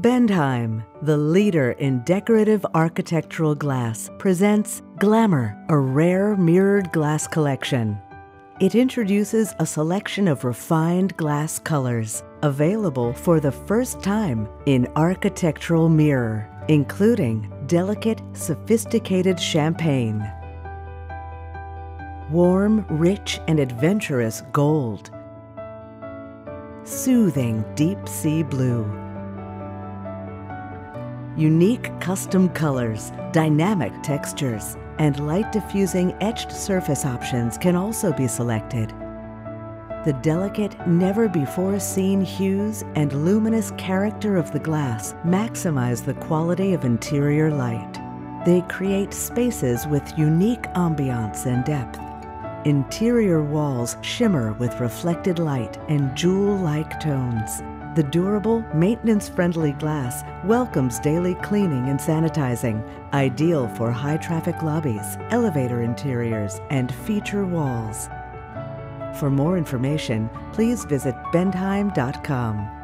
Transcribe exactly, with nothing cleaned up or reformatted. Bendheim, the leader in decorative architectural glass, presents Glamir™, a rare mirrored glass collection. It introduces a selection of refined glass colors available for the first time in architectural mirror, including delicate, sophisticated champagne, warm, rich, and adventurous gold, soothing deep-sea blue, unique custom colors, dynamic textures, and light-diffusing etched surface options can also be selected. The delicate, never-before-seen hues and luminous character of the glass maximize the quality of interior light. They create spaces with unique ambiance and depth. Interior walls shimmer with reflected light and jewel-like tones. The durable, maintenance-friendly glass welcomes daily cleaning and sanitizing, ideal for high-traffic lobbies, elevator interiors, and feature walls. For more information, please visit Bendheim dot com.